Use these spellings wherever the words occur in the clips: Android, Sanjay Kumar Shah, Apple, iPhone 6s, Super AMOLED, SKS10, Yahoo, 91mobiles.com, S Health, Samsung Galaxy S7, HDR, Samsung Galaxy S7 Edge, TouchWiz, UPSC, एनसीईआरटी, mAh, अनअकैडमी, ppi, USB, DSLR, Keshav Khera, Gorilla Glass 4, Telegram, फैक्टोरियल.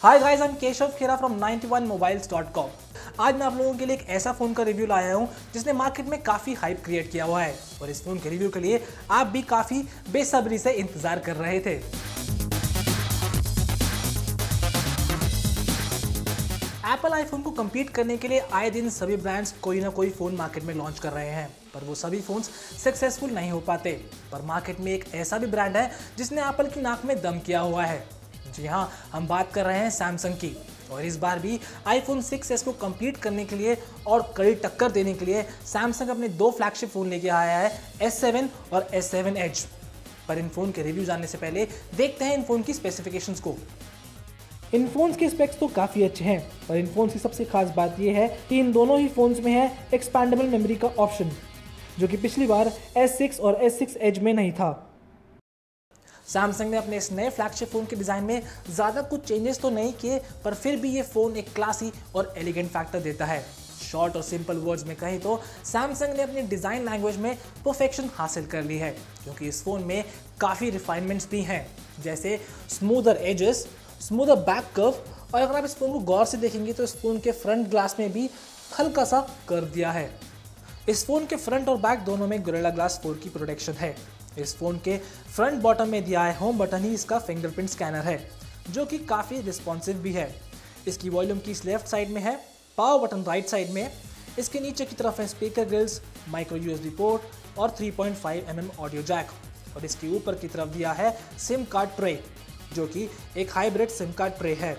Hi guys, I am Keshav Khera from 91mobiles.com। आज मैं आप लोगों के लिए एक ऐसा फ़ोन का रिव्यू लाया हूँ जिसने मार्केट में काफ़ी हाइप क्रिएट किया हुआ है और इस फ़ोन के रिव्यू के लिए आप भी काफ़ी बेसब्री से इंतज़ार कर रहे थे। एप्पल आईफोन को कम्पीट करने के लिए आए दिन सभी ब्रांड्स कोई ना कोई फ़ोन मार्केट में लॉन्च कर रहे हैं, पर वो सभी फ़ोन्स सक्सेसफुल नहीं हो पाते। पर मार्केट में एक ऐसा भी ब्रांड है जिसने एप्पल की नाक में दम किया हुआ है। जी हाँ, हम बात कर रहे हैं सैमसंग की, और इस बार भी iPhone 6s को कम्पीट करने के लिए और कड़ी टक्कर देने के लिए सैमसंग अपने दो फ्लैगशिप फ़ोन लेके आया है, S7 और S7 Edge। पर इन फ़ोन के रिव्यू जानने से पहले देखते हैं इन फ़ोन की स्पेसिफिकेशंस को। इन फ़ोन्स के स्पेक्स तो काफ़ी अच्छे हैं, पर इन फ़ोन्स की सबसे खास बात यह है कि इन दोनों ही फ़ोन्स में है एक्सपैंडेबल मेमोरी का ऑप्शन, जो कि पिछली बार S6 और S6 Edge में नहीं था। सैमसंग ने अपने इस नए फ्लैगशिप फ़ोन के डिज़ाइन में ज़्यादा कुछ चेंजेस तो नहीं किए, पर फिर भी ये फ़ोन एक क्लासी और एलिगेंट फैक्टर देता है। शॉर्ट और सिंपल वर्ड्स में कहें तो सैमसंग ने अपनी डिज़ाइन लैंग्वेज में परफेक्शन हासिल कर ली है, क्योंकि इस फ़ोन में काफ़ी रिफाइनमेंट्स भी हैं, जैसे smoother edges, smoother back curve, और अगर आप इस फ़ोन को गौर से देखेंगे तो इस फ़ोन के फ्रंट ग्लास में भी हल्का सा कर दिया है। इस फ़ोन के फ्रंट और बैक दोनों में गोरिल्ला ग्लास 4 की प्रोटेक्शन है। इस फ़ोन के फ्रंट बॉटम में दिया है होम बटन ही इसका फिंगरप्रिंट स्कैनर है, जो कि काफ़ी रिस्पॉन्सिव भी है। इसकी वॉल्यूम कीज लेफ्ट साइड में है, पावर बटन राइट साइड में। इसके नीचे की तरफ है speaker grills, micro USB port और 3.5mm ऑडियो जैक, और इसके ऊपर की तरफ दिया है सिम कार्ड ट्रे, जो कि एक हाइब्रिड सिम कार्ड ट्रे है।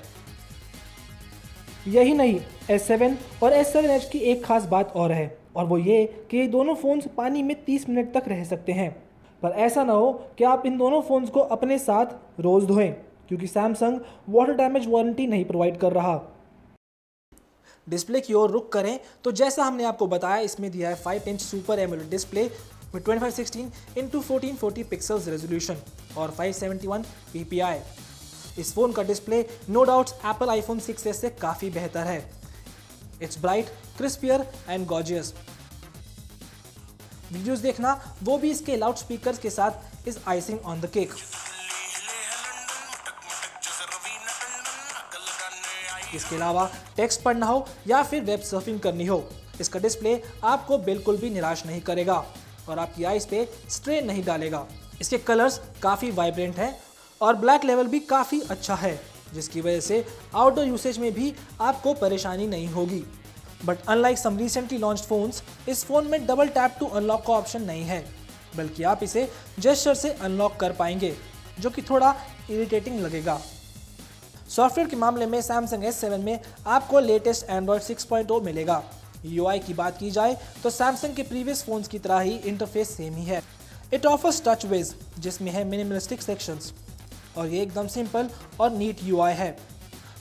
यही नहीं, S7 और S7 Edge की एक खास बात और है, और वो ये कि ये दोनों फ़ोन्स पानी में 30 मिनट तक रह सकते हैं। पर ऐसा ना हो कि आप इन दोनों फ़ोन्स को अपने साथ रोज़ धोएं, क्योंकि सैमसंग वाटर डैमेज वारंटी नहीं प्रोवाइड कर रहा। डिस्प्ले की ओर रुक करें तो जैसा हमने आपको बताया, इसमें दिया है 5-inch super AMOLED display with 2516x1440 pixels resolution और 571 ppi। इस फ़ोन का display no doubts Apple iPhone 6s से काफ़ी बेहतर है। It's bright, crispier and gorgeous. Videos देखना, वो भी इसके लाउड स्पीकर्स के साथ, is icing on the cake. इसके अलावा टेक्स्ट पढ़ना हो या फिर वेब सर्फिंग करनी हो, इसका डिस्प्ले आपको बिल्कुल भी निराश नहीं करेगा और आपकी आईज पे स्ट्रेन नहीं डालेगा। इसके कलर्स काफ़ी वाइब्रेंट हैं और ब्लैक लेवल भी काफ़ी अच्छा है, जिसकी वजह से आउटडोर यूसेज में भी आपको परेशानी नहीं होगी। But unlike some recently launched phones, इस फ़ोन में डबल टैप टू अनलॉक का ऑप्शन नहीं है, बल्कि आप इसे जेस्चर से अनलॉक कर पाएंगे, जो कि थोड़ा इरिटेटिंग लगेगा। सॉफ्टवेयर के मामले में सैमसंग S7 में आपको लेटेस्ट एंड्रॉयड 6.0 मिलेगा। UI की बात की जाए तो सैमसंग के प्रीवियस फ़ोन्स की तरह ही इंटरफेस सेम ही है। इट ऑफर्स टच विज़, जिसमें है मिनिमलिस्टिक सेक्शंस, और ये एकदम सिंपल और नीट UI है।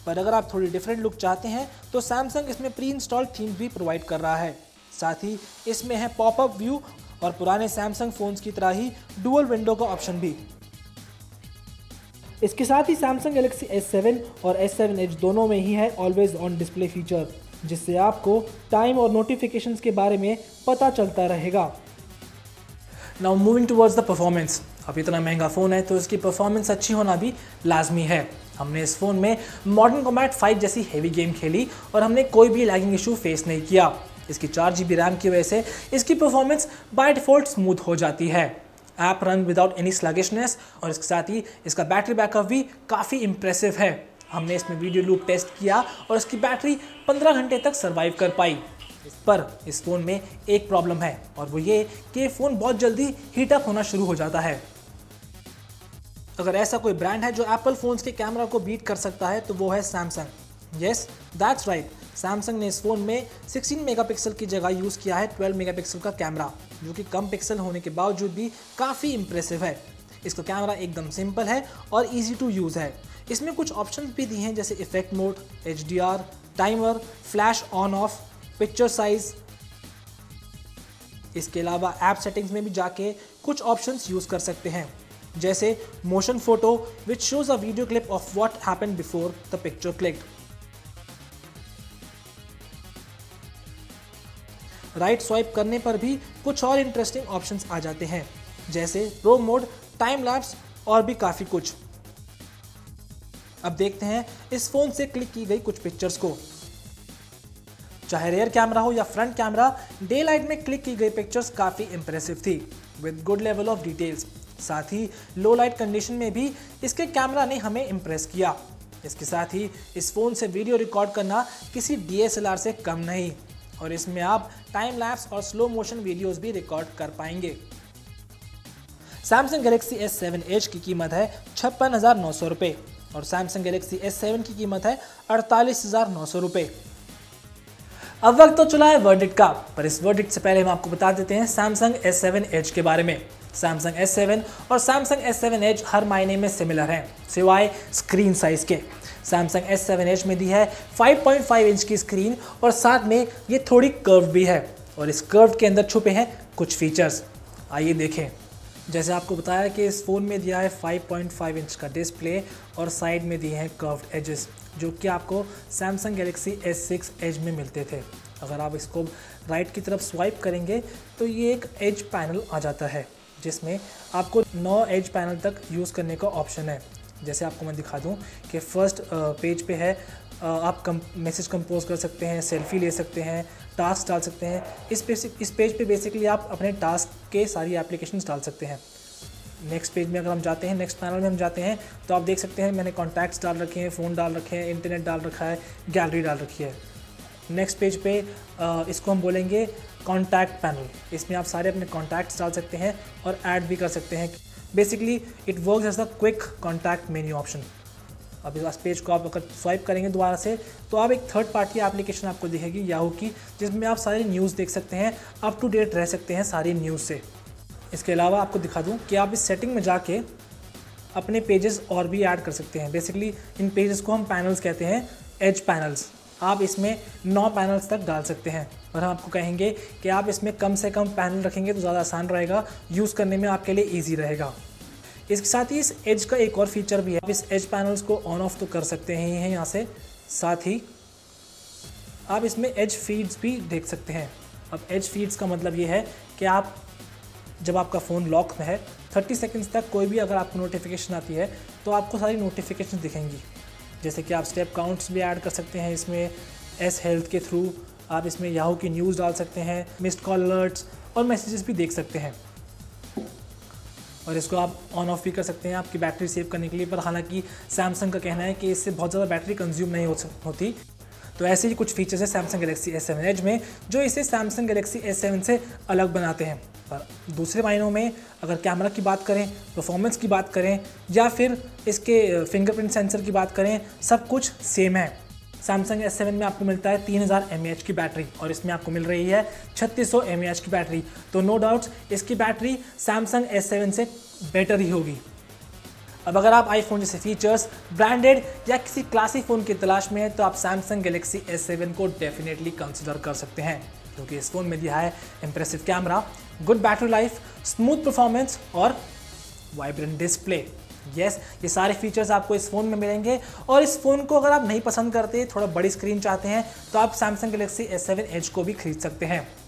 पर अगर आप थोड़ी डिफरेंट लुक चाहते हैं तो सैमसंग इसमें प्री इंस्टॉल्ड थीम भी प्रोवाइड कर रहा है। साथ ही इसमें है पॉपअप व्यू और पुराने सैमसंग फ़ोन्स की तरह ही डुअल विंडो का ऑप्शन भी। इसके साथ ही सैमसंग गैलेक्सी S7 और S7 Edge दोनों में ही है ऑलवेज ऑन डिस्प्ले फीचर, जिससे आपको टाइम और नोटिफिकेशंस के बारे में पता चलता रहेगा। Now moving towards the performance. अब इतना महंगा फ़ोन है तो इसकी परफॉर्मेंस अच्छी होना भी लाजमी है। हमने इस फ़ोन में मॉडर्न कॉम्बैट 5 जैसी हैवी गेम खेली और हमने कोई भी लैगिंग इशू फेस नहीं किया। इसकी 4GB रैम की वजह से इसकी परफॉर्मेंस बाय डिफ़ॉल्ट स्मूथ हो जाती है, app run without any sluggishness, और इसके साथ ही इसका बैटरी बैकअप भी काफ़ी इंप्रेसिव है। हमने इसमें वीडियो लूप टेस्ट किया और इसकी बैटरी 15 घंटे तक सर्वाइव कर पाई। पर इस फ़ोन में एक प्रॉब्लम है, और वो ये कि ये फ़ोन बहुत जल्दी हीटअप होना शुरू हो जाता है। अगर ऐसा कोई ब्रांड है जो एप्पल फ़ोन्स के कैमरा को बीट कर सकता है तो वो है Samsung. Yes, that's right, Samsung ने इस फ़ोन में 16 मेगापिक्सल की जगह यूज़ किया है 12 मेगापिक्सल का कैमरा, जो कि कम पिक्सल होने के बावजूद भी काफ़ी इंप्रेसिव है। इसका कैमरा एकदम सिंपल है और ईजी टू यूज़ है। इसमें कुछ ऑप्शन भी दिए हैं, जैसे effect mode, HDR, timer, flash on off, picture size. इसके अलावा ऐप सेटिंग्स में भी जाके कुछ ऑप्शंस यूज़ कर सकते हैं, जैसे motion photo which shows a video clip of what happened before the picture click. Right swipe करने पर भी कुछ और इंटरेस्टिंग ऑप्शंस आ जाते हैं, जैसे प्रो मोड, टाइम लैप्स और भी काफ़ी कुछ। अब देखते हैं इस फ़ोन से क्लिक की गई कुछ पिक्चर्स को। चाहे रेयर कैमरा हो या फ्रंट कैमरा, डे लाइट में क्लिक की गई पिक्चर्स काफ़ी इंप्रेसिव थी with good level of details. साथ ही लो लाइट कंडीशन में भी इसके कैमरा ने हमें इम्प्रेस किया। इसके साथ ही इस फ़ोन से वीडियो रिकॉर्ड करना किसी DSLR से कम नहीं और इसमें आप टाइम लैप्स और स्लो मोशन वीडियोस भी रिकॉर्ड कर पाएंगे। Samsung Galaxy S7 Edge की कीमत है 56,900 रुपये और Samsung Galaxy S7 की कीमत है 48,900 रुपये। अब वक्त तो चला है वर्डिक्ट का, पर इस वर्डिक्ट से पहले हम आपको बता देते हैं Samsung S7 Edge के बारे में। Samsung S7 और Samsung S7 Edge हर मायने में सिमिलर हैं सिवाय स्क्रीन साइज़ के। Samsung S7 Edge में दी है 5.5 इंच की स्क्रीन और साथ में ये थोड़ी कर्व भी है और इस कर्व के अंदर छुपे हैं कुछ फीचर्स। आइए देखें। जैसे आपको बताया कि इस फ़ोन में दिया है 5.5 इंच का डिस्प्ले और साइड में दिए हैं कर्व्ड एजेस जो कि आपको Samsung Galaxy S6 Edge में मिलते थे। अगर आप इसको राइट की तरफ स्वाइप करेंगे तो ये एक एज पैनल आ जाता है जिसमें आपको 9 एज पैनल तक यूज़ करने का ऑप्शन है। जैसे आपको मैं दिखा दूं कि फर्स्ट पेज पे है, आप मैसेज कंपोज कर सकते हैं, सेल्फी ले सकते हैं, टास्क डाल सकते हैं। इस पेज पे बेसिकली आप अपने टास्क के सारी एप्लीकेशंस डाल सकते हैं। नेक्स्ट पेज में अगर हम जाते हैं, नेक्स्ट पैनल में हम जाते हैं तो आप देख सकते हैं मैंने कॉन्टैक्ट्स डाल रखे हैं, फ़ोन डाल रखे हैं, इंटरनेट डाल रखा है, गैलरी डाल रखी है। नेक्स्ट पेज पे इसको हम बोलेंगे कॉन्टैक्ट पैनल। इसमें आप सारे अपने कॉन्टैक्ट्स डाल सकते हैं और ऐड भी कर सकते हैं। Basically it works as a quick contact menu option. अब इस पेज को आप अगर स्वाइप करेंगे दोबारा से तो आप एक थर्ड पार्टी एप्लीकेशन आपको दिखेगी याहू की, जिसमें आप सारी न्यूज़ देख सकते हैं, अप टू डेट रह सकते हैं सारी न्यूज़ से। इसके अलावा आपको दिखा दूँ कि आप इस सेटिंग में जाके अपने पेजेस और भी ऐड कर सकते हैं। बेसिकली इन पेजेस को हम पैनल्स कहते हैं, एज पैनल्स। आप इसमें 9 पैनल्स तक डाल सकते हैं और हम आपको कहेंगे कि आप इसमें कम से कम पैनल रखेंगे तो ज़्यादा आसान रहेगा, यूज़ करने में आपके लिए ईजी रहेगा। इसके साथ ही इस एज का एक और फीचर भी है, आप इस एज पैनल्स को ऑन ऑफ तो कर सकते ही हैं यहाँ से, साथ ही आप इसमें एज फीड्स भी देख सकते हैं। अब एज फीड्स का मतलब ये है कि आप जब आपका फ़ोन लॉक में है 30 सेकेंड्स तक कोई भी अगर आपको नोटिफिकेशन आती है तो आपको सारी नोटिफिकेशन दिखेंगी। जैसे कि आप स्टेप काउंट्स भी ऐड कर सकते हैं इसमें, एस हेल्थ के थ्रू आप इसमें याहू की न्यूज़ डाल सकते हैं, मिस्ड कॉल अलर्ट्स और मैसेजेस भी देख सकते हैं और इसको आप ऑन ऑफ भी कर सकते हैं आपकी बैटरी सेव करने के लिए। पर हालांकि सैमसंग का कहना है कि इससे बहुत ज़्यादा बैटरी कंज्यूम नहीं होती। तो ऐसे ही कुछ फीचर्स हैं Samsung Galaxy S7 Edge में जो इसे Samsung Galaxy S7 से अलग बनाते हैं। पर दूसरे मायनों में अगर कैमरा की बात करें, परफॉर्मेंस की बात करें या फिर इसके फिंगरप्रिंट सेंसर की बात करें, सब कुछ सेम है। Samsung S7 में आपको मिलता है 3000 mAh की बैटरी और इसमें आपको मिल रही है 3600 mAh की बैटरी। तो नो डाउट इसकी बैटरी Samsung S7 से बेटर ही होगी। अब अगर आप iPhone जैसे फीचर्स, ब्रांडेड या किसी क्लासी फ़ोन की तलाश में हैं तो आप Samsung Galaxy S7 को डेफिनेटली कंसिडर कर सकते हैं क्योंकि इस फ़ोन में दिया है impressive camera, good battery life, smooth performance और वाइब्रेंट डिस्प्ले। यस, ये सारे फीचर्स आपको इस फ़ोन में मिलेंगे और इस फ़ोन को अगर आप नहीं पसंद करते, थोड़ा बड़ी स्क्रीन चाहते हैं तो आप Samsung Galaxy S7 Edge को भी खरीद सकते हैं।